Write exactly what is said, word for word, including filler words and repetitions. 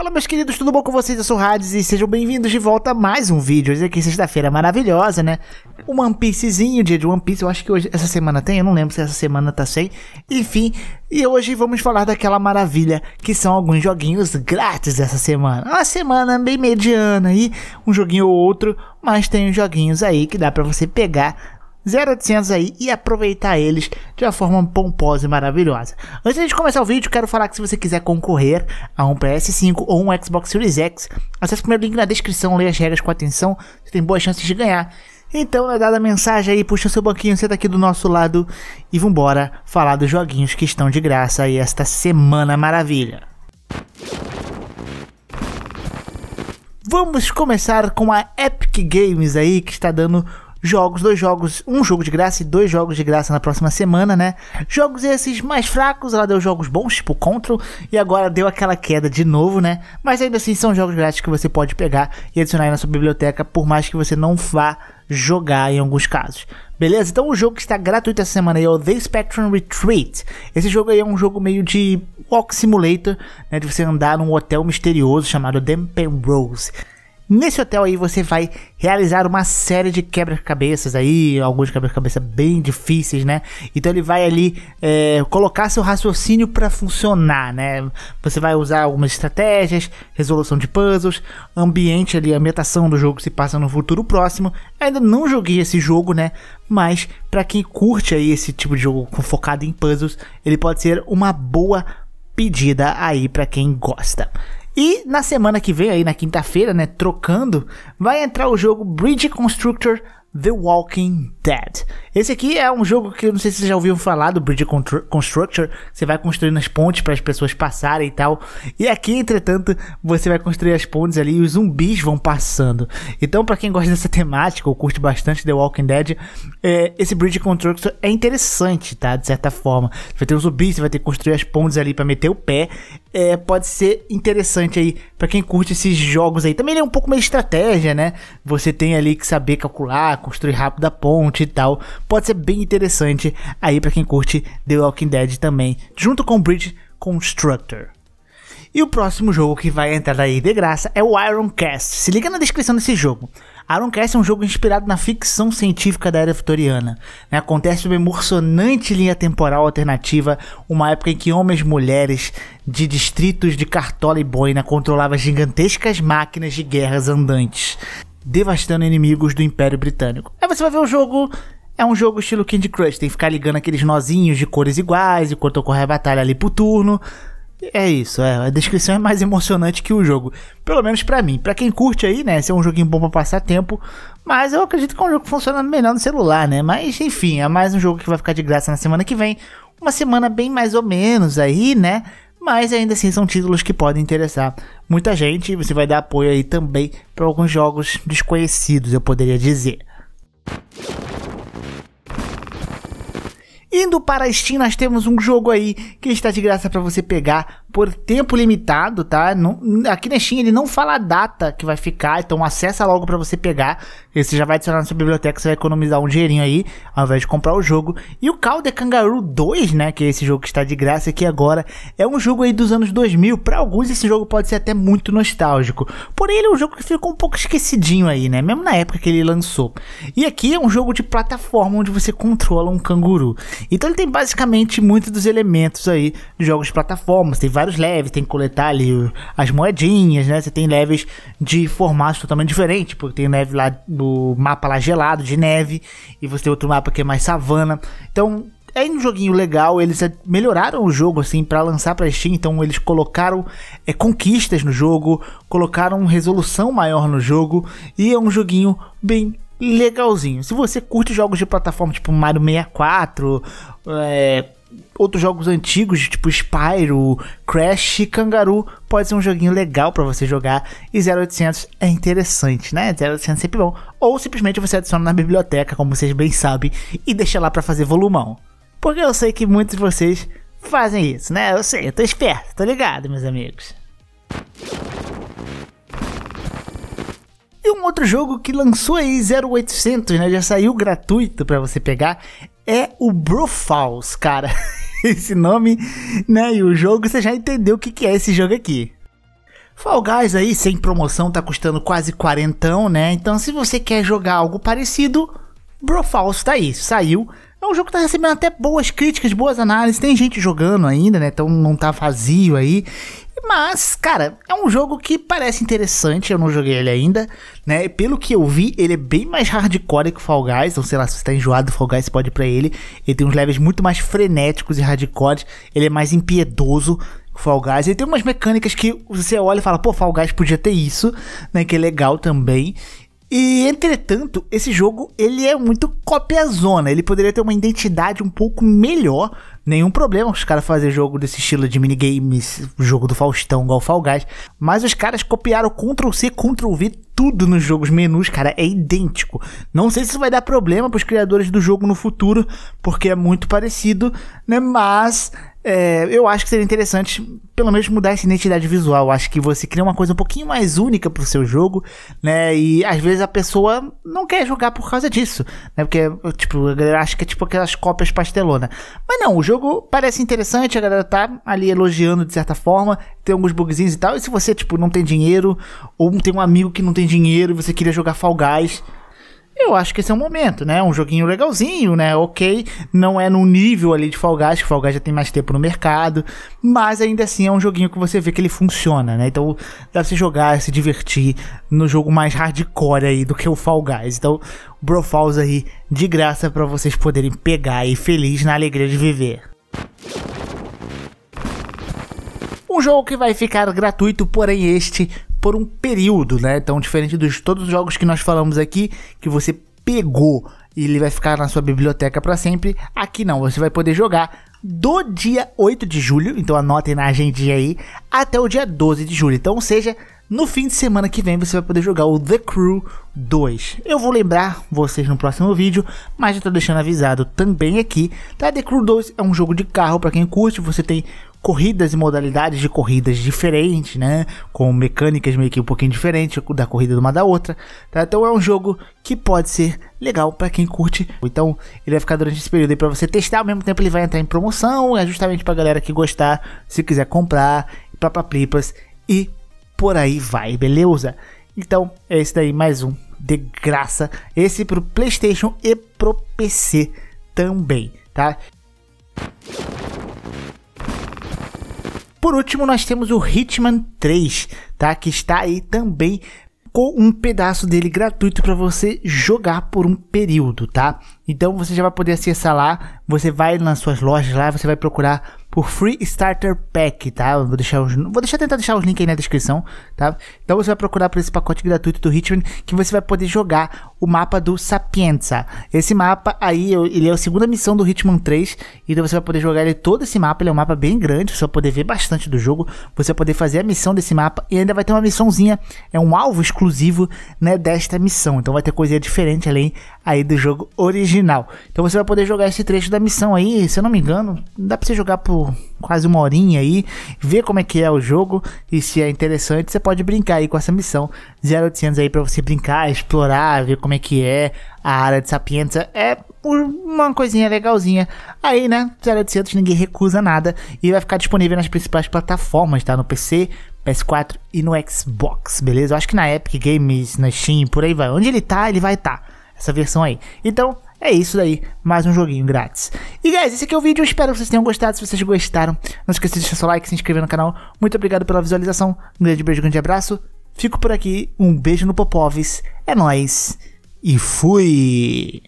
Fala, meus queridos, tudo bom com vocês? Eu sou o HADES e sejam bem-vindos de volta a mais um vídeo. Hoje aqui, sexta-feira maravilhosa, né? Um One Piecezinho, dia de One Piece. Eu acho que hoje, essa semana tem, eu não lembro se essa semana tá sem. Enfim, e hoje vamos falar daquela maravilha que são alguns joguinhos grátis essa semana. Uma semana bem mediana aí, um joguinho ou outro, mas tem uns joguinhos aí que dá pra você pegar zero oitocentos aí e aproveitar eles de uma forma pomposa e maravilhosa. Antes de começar o vídeo, quero falar que se você quiser concorrer a um P S cinco ou um Xbox Series X, acesse o primeiro link na descrição, leia as regras com atenção, você tem boas chances de ganhar. Então, é dada a mensagem aí, puxa seu banquinho, senta aqui do nosso lado e vambora falar dos joguinhos que estão de graça aí esta semana maravilha. Vamos começar com a Epic Games aí, que está dando jogos, dois jogos, um jogo de graça e dois jogos de graça na próxima semana, né? Jogos esses mais fracos, ela deu jogos bons, tipo Control, e agora deu aquela queda de novo, né? Mas ainda assim são jogos grátis que você pode pegar e adicionar aí na sua biblioteca, por mais que você não vá jogar em alguns casos. Beleza? Então o jogo que está gratuito essa semana aí é o The Spectrum Retreat. Esse jogo aí é um jogo meio de walk simulator, né? De você andar num hotel misterioso chamado Dampen Rose. Nesse hotel aí você vai realizar uma série de quebra-cabeças aí, alguns quebra-cabeças bem difíceis, né? Então ele vai ali é, colocar seu raciocínio para funcionar, né? Você vai usar algumas estratégias, resolução de puzzles, ambiente ali, a ambientação do jogo se passa no futuro próximo. Ainda não joguei esse jogo, né? Mas para quem curte aí esse tipo de jogo focado em puzzles, ele pode ser uma boa pedida aí para quem gosta. E na semana que vem, aí na quinta-feira, né, trocando, vai entrar o jogo Bridge Constructor The Walking Dead. Esse aqui é um jogo que eu não sei se vocês já ouviram falar do Bridge Constructor. Você vai construindo as pontes para as pessoas passarem e tal. E aqui, entretanto, você vai construir as pontes ali e os zumbis vão passando. Então, para quem gosta dessa temática ou curte bastante The Walking Dead, é, esse Bridge Constructor é interessante, tá? De certa forma. Você vai ter um zumbi, você vai ter que construir as pontes ali para meter o pé. É, pode ser interessante aí para quem curte esses jogos aí. Também ele é um pouco meio estratégia, né? Você tem ali que saber calcular, construir rápido a ponte e tal. Pode ser bem interessante aí pra quem curte The Walking Dead também, junto com Bridge Constructor. E o próximo jogo que vai entrar aí de graça é o Iron Cast. Se liga na descrição desse jogo. Iron Cast é um jogo inspirado na ficção científica da era vitoriana. Acontece uma emocionante linha temporal alternativa, uma época em que homens e mulheres de distritos de Cartola e Boina controlavam gigantescas máquinas de guerras andantes, devastando inimigos do Império Britânico. Aí você vai ver o jogo, é um jogo estilo Candy Crush, tem que ficar ligando aqueles nozinhos de cores iguais, enquanto ocorre a batalha ali por turno. É isso, é, a descrição é mais emocionante que o jogo, pelo menos pra mim. Pra quem curte aí, né, esse é um joguinho bom pra passar tempo, mas eu acredito que é um jogo que funciona melhor no celular, né, mas enfim, é mais um jogo que vai ficar de graça na semana que vem, uma semana bem mais ou menos aí, né, mas ainda assim são títulos que podem interessar muita gente e você vai dar apoio aí também para alguns jogos desconhecidos, eu poderia dizer. Indo para a Steam, nós temos um jogo aí que está de graça para você pegar por tempo limitado, tá? Não, aqui na Steam ele não fala a data que vai ficar, então acessa logo para você pegar. Você já vai adicionar na sua biblioteca, você vai economizar um dinheirinho aí, ao invés de comprar o jogo. E o Kao the Kangaroo dois, né, que é esse jogo que está de graça aqui agora, é um jogo aí dos anos dois mil. Para alguns esse jogo pode ser até muito nostálgico. Porém ele é um jogo que ficou um pouco esquecidinho aí, né, mesmo na época que ele lançou. E aqui é um jogo de plataforma onde você controla um canguru. Então ele tem basicamente muitos dos elementos aí de jogos de plataforma. Você tem vários levels, tem que coletar ali as moedinhas, né? Você tem levels de formatos totalmente diferentes, porque tem leve lá do mapa lá gelado, de neve, e você tem outro mapa que é mais savana. Então é um joguinho legal, eles melhoraram o jogo assim para lançar para Steam, então eles colocaram é, conquistas no jogo, colocaram resolução maior no jogo, e é um joguinho bem legalzinho. Se você curte jogos de plataforma tipo Mario sessenta e quatro, é, outros jogos antigos tipo Spyro, Crash, Kangaroo, pode ser um joguinho legal para você jogar e zero oitocentos é interessante, né? zero oitocentos é sempre bom. Ou simplesmente você adiciona na biblioteca, como vocês bem sabem, e deixa lá para fazer volumão. Porque eu sei que muitos de vocês fazem isso, né? Eu sei, eu tô esperto, tô ligado, meus amigos. E um outro jogo que lançou aí zero oitocentos, né, já saiu gratuito pra você pegar, é o Bro Falls, cara. Esse nome, né, e o jogo, você já entendeu o que que é esse jogo aqui. Fall Guys aí, sem promoção, tá custando quase quarentão, né? Então se você quer jogar algo parecido, Bro Falls tá aí, saiu. É um jogo que tá recebendo até boas críticas, boas análises, tem gente jogando ainda, né? Então não tá vazio aí. Mas, cara, é um jogo que parece interessante, eu não joguei ele ainda, né? Pelo que eu vi, ele é bem mais hardcore que o Fall Guys, então sei lá, se você tá enjoado do Fall Guys, pode ir pra ele. Ele tem uns levels muito mais frenéticos e hardcore, ele é mais impiedoso que o Fall Guys. Ele tem umas mecânicas que você olha e fala, pô, Fall Guys podia ter isso, né? Que é legal também. E, entretanto, esse jogo, ele é muito copiazona, ele poderia ter uma identidade um pouco melhor, nenhum problema os caras fazerem jogo desse estilo de minigames, jogo do Faustão igual Fall Guys, mas os caras copiaram control C, control V, tudo nos jogos, menus, cara, é idêntico. Não sei se isso vai dar problema pros criadores do jogo no futuro, porque é muito parecido, né, mas... É, eu acho que seria interessante pelo menos mudar essa identidade visual. Eu acho que você cria uma coisa um pouquinho mais única pro seu jogo, né? E às vezes a pessoa não quer jogar por causa disso, né? Porque, tipo, a galera acha que é tipo aquelas cópias pastelona. Mas não, o jogo parece interessante, a galera tá ali elogiando de certa forma, tem alguns bugzinhos e tal. E se você, tipo, não tem dinheiro, ou tem um amigo que não tem dinheiro e você queria jogar Fall Guys, eu acho que esse é um momento, né? Um joguinho legalzinho, né? Ok, não é num nível ali de Fall Guys, que Fall Guys já tem mais tempo no mercado, mas ainda assim é um joguinho que você vê que ele funciona, né? Então dá pra se jogar, se divertir no jogo mais hardcore aí do que o Fall Guys. Então, Bro Falls aí de graça pra vocês poderem pegar aí feliz na alegria de viver. Um jogo que vai ficar gratuito, porém este... por um período, né? Então, diferente de todos os jogos que nós falamos aqui, que você pegou e ele vai ficar na sua biblioteca para sempre, aqui não, você vai poder jogar do dia oito de julho, então anotem na agendinha aí, até o dia doze de julho. Então, ou seja, no fim de semana que vem você vai poder jogar o The Crew dois. Eu vou lembrar vocês no próximo vídeo, mas já tô deixando avisado também aqui, tá? The Crew dois é um jogo de carro, para quem curte, você tem corridas e modalidades de corridas diferentes, né? Com mecânicas meio que um pouquinho diferentes da corrida de uma da outra, tá? Então é um jogo que pode ser legal para quem curte. Então ele vai ficar durante esse período aí para você testar, ao mesmo tempo ele vai entrar em promoção, é justamente pra galera que gostar, se quiser comprar, papaplipas e por aí vai, beleza? Então é esse daí, mais um de graça, esse pro PlayStation e pro P C também, tá? Por último, nós temos o Hitman três, tá? Que está aí também com um pedaço dele gratuito para você jogar por um período, tá? Então você já vai poder acessar lá, você vai nas suas lojas lá, você vai procurar por Free Starter Pack, tá? Vou deixar os, vou deixar tentar deixar os links aí na descrição, tá? Então você vai procurar por esse pacote gratuito do Hitman, que você vai poder jogar o mapa do Sapienza. Esse mapa aí, ele é a segunda missão do Hitman três, então você vai poder jogar ele, todo esse mapa, ele é um mapa bem grande, você vai poder ver bastante do jogo, você vai poder fazer a missão desse mapa, e ainda vai ter uma missãozinha, é um alvo exclusivo, né, desta missão, então vai ter coisinha diferente além aí do jogo original. Então você vai poder jogar esse trecho da missão aí, se eu não me engano, dá pra você jogar por quase uma horinha aí, ver como é que é o jogo, e se é interessante você pode brincar aí com essa missão zero oitocentos aí pra você brincar, explorar, ver como é que é a área de Sapienza, é uma coisinha legalzinha aí, né? Zero oitocentos ninguém recusa nada, e vai ficar disponível nas principais plataformas, tá? No P C, P S quatro e no Xbox, beleza? Eu acho que na Epic Games, na Steam, por aí vai, onde ele tá, ele vai tá, essa versão aí. Então é isso daí, mais um joguinho grátis. E guys, esse aqui é o vídeo, eu espero que vocês tenham gostado. Se vocês gostaram, não esqueça de deixar seu like, se inscrever no canal. Muito obrigado pela visualização, um grande beijo, um grande abraço. Fico por aqui, um beijo no Popovs, é nóis e fui!